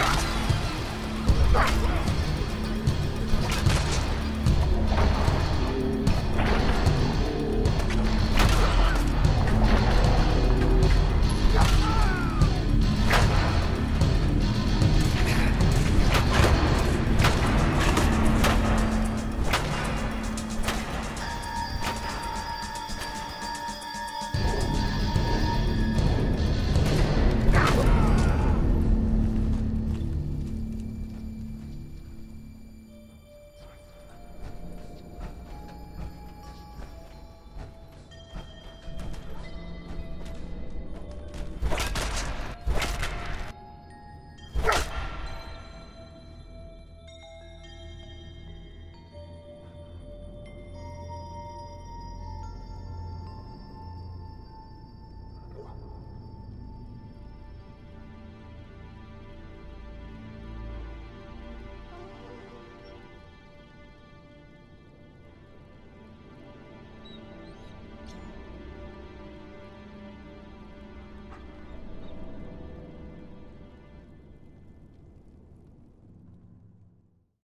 Yeah.